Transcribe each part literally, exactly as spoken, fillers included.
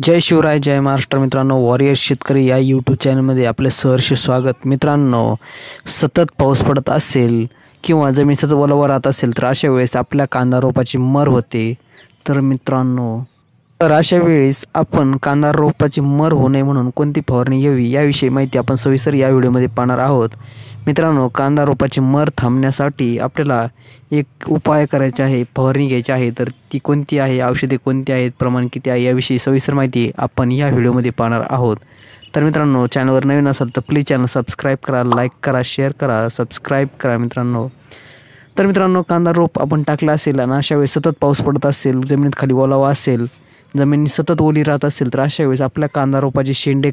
जय शिवराय, जय महाराष्ट्र मित्रांनो. वॉरियर्स शेतकरी या यूट्यूब चॅनलमध्ये आपले सहर्ष स्वागत. मित्रांनो, सतत पाऊस पडत असेल किंवा जमिनीचा ओलावा राहत असेल तर अशा वेळेस आपल्या कांदा रोपाची मर होते. तर मित्रांनो, तर अशा वेळेस आपण कांदा रोपाची मर होऊ नये म्हणून कोणती फवारणी घ्यावी याविषयी माहिती आपण सविस्तर या व्हिडिओमध्ये पाहणार आहोत. मित्रांनो, कांदा रोपाची मर थांबण्यासाठी आपल्याला एक उपाय करायचा आहे, फवारणी घ्यायची आहे. तर ती कोणती आहे, औषधे कोणती आहेत, प्रमाण किती आहे याविषयी सविस्तर माहिती आपण या व्हिडिओमध्ये पाहणार आहोत. तर मित्रांनो, चॅनलवर नवीन असाल तर प्लीज चॅनल सबस्क्राईब करा, लाईक करा, शेअर करा, सबस्क्राईब करा मित्रांनो. तर मित्रांनो, कांदा रोप आपण टाकला असेल आणि अशा वेळेस सतत पाऊस पडत असेल, जमिनीत खाली ओलावा असेल, जमीन सतत ओली राहत असेल तर अशा वेळेस आपल्या कांदा रोपाचे शेंडे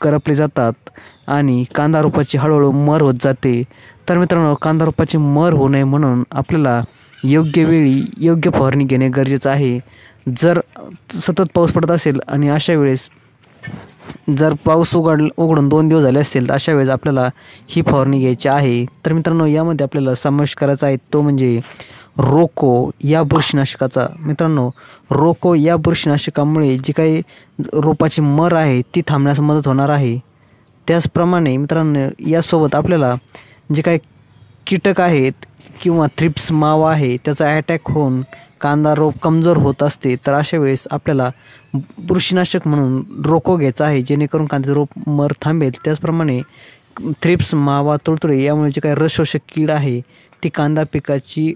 करपले जातात आणि कांदा रोपाची हळूहळू मर होत जाते. तर मित्रांनो, कांदा रोपाची मर होऊ नये म्हणून आपल्याला योग्य वेळी योग्य फवारणी घेणे गरजेचं आहे. जर सतत पाऊस पडत असेल आणि अशा वेळेस जर पाऊस उघड उघडून दोन दिवस झाले असतील तर अशा वेळेस आपल्याला ही फवारणी घ्यायची आहे. तर मित्रांनो, यामध्ये आपल्याला समावेश करायचा आहे तो म्हणजे रोको या बुरशीनाशकाचा. मित्रांनो, रोको या बुरशीनाशकामुळे जी काही रोपाची मर आहे ती थांबण्यास मदत होणार आहे. त्याचप्रमाणे मित्रांनो, यासोबत आपल्याला जे काही कीटक आहेत किंवा थ्रिप्स माव आहे त्याचा अटॅक होऊन कांदा रोप कमजोर होत असते. तर अशा वेळेस आपल्याला बुरशीनाशक म्हणून रोको घ्यायचा आहे, जेणेकरून कांदा रोप मर थांबेल. त्याचप्रमाणे थ्रिप्स मावा तुडतुडे यामुळे जे काही रस शोषक कीड आहे ती कांदा पिकाची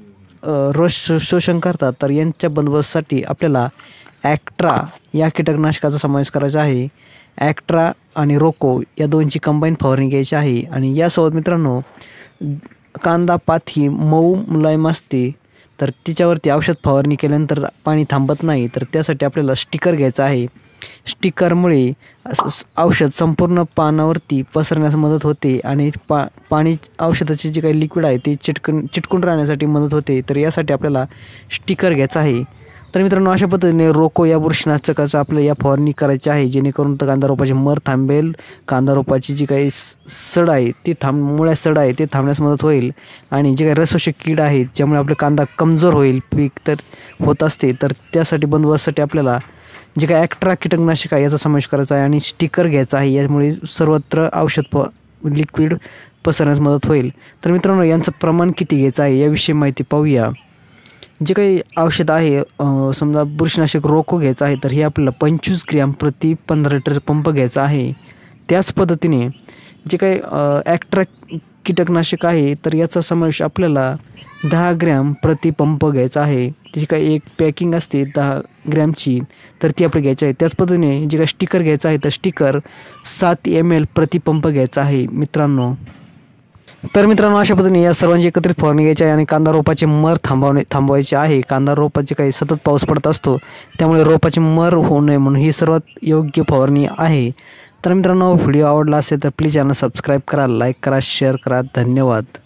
रस शोषण करतात. तर यांच्या बंदोबस्तासाठी आपल्याला ॲक्ट्रा या कीटकनाशकाचा समावेश करायचा आहे. ॲक्ट्रा आणि रोको या दोनची कंबाईन फवारणी घ्यायची आहे. आणि यासोबत मित्रांनो, कांदा पात ही मऊ मुलायम असते तर तिच्यावरती औषध फवारणी केल्यानंतर पाणी थांबत नाही. तर त्यासाठी आपल्याला स्टिकर घ्यायचा आहे. स्टिकरमुळे औषध संपूर्ण पानावरती पसरण्यास मदत होते आणि पा पाणी औषधाचे जे काही लिक्विड आहे ते चिटकून चिटकून राहण्यासाठी मदत होते. तर यासाठी आपल्याला स्टिकर घ्यायचा आहे. तर मित्रांनो, अशा पद्धतीने रोको या बुरशीनाशकाचा आपल्याला या फवारणी करायची आहे, जेणेकरून कांदा रोपाची मर थांबेल, कांदा रोपाची जी काही सड आहे ती थांब मुळ्या सड आहे ते थांबण्यास मदत होईल आणि जे काही रसशोषक कीड आहेत ज्यामुळे आपला कांदा कमजोर होईल पीक तर होत असते. तर त्यासाठी बंदोबस्तासाठी आपल्याला जे काही ॲक्ट्रा कीटकनाशक आहे याचा समावेश करायचा आहे आणि स्टिकर घ्यायचा आहे. यामुळे सर्वत्र औषध प लिक्विड पसरण्यास मदत होईल. तर मित्रांनो, यांचं प्रमाण किती घ्यायचं आहे याविषयी माहिती पाहूया. जे काही औषध आहे, समजा बुरशीनाशक रोको घ्यायचा आहे तर हे आपल्याला पंचवीस ग्रॅम प्रति पंधरा लिटरचा पंप घ्यायचा आहे. त्याच पद्धतीने जे काही ॲक्ट्रा कीटकनाशक आहे तर याचा समावेश आपल्याला दहा ग्रॅम प्रति पंप घ्यायचा आहे. जी काही एक पॅकिंग असते दहा ग्रॅमची तर ती आपल्याला घ्यायची आहे. त्याच पद्धतीने जे काही स्टिकर घ्यायचं आहे तर स्टिकर सात एम एल प्रति पंप घ्यायचा आहे मित्रांनो. तर मित्रांनो, अशा पद्धतीने या सर्वांची एकत्रित फवारणी घ्यायची आहे आणि कांदा रोपाची मर थांबवणे थांबवायची आहे. कांदा रोपाचे काही सतत पाऊस पडत असतो त्यामुळे रोपाची मर होऊ नये म्हणून ही सर्वात योग्य फवारणी आहे. तर मित्रांनो, व्हिडिओ आवडला असेल तर प्लीज चॅनल सबस्क्राईब करा, लाईक करा, शेअर करा. धन्यवाद.